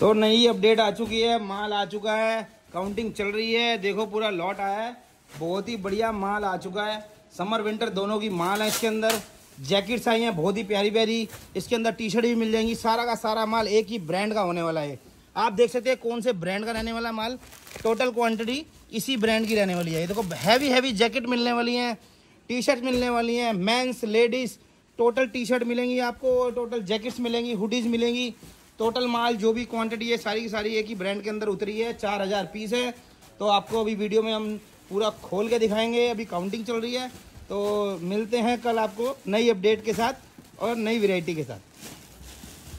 तो नई अपडेट आ चुकी है, माल आ चुका है, काउंटिंग चल रही है। देखो पूरा लॉट आया है, बहुत ही बढ़िया माल आ चुका है। समर विंटर दोनों की माल है। इसके अंदर जैकेट्स आई हैं बहुत ही प्यारी प्यारी, इसके अंदर टी शर्ट भी मिल जाएंगी। सारा का सारा माल एक ही ब्रांड का होने वाला है। आप देख सकते हैं कौन से ब्रांड का रहने वाला माल, टोटल क्वांटिटी इसी ब्रांड की रहने वाली है। देखो हैवी हैवी जैकेट मिलने वाली हैं, टी शर्ट मिलने वाली हैं, men's ladies total T shirt मिलेंगी आपको, टोटल जैकेट्स मिलेंगी, हुडीज़ मिलेंगी। टोटल माल जो भी क्वांटिटी है सारी की सारी एक ही ब्रांड के अंदर उतरी है। 4000 पीस है। तो आपको अभी वीडियो में हम पूरा खोल के दिखाएंगे, अभी काउंटिंग चल रही है। तो मिलते हैं कल आपको नई अपडेट के साथ और नई वेराइटी के साथ।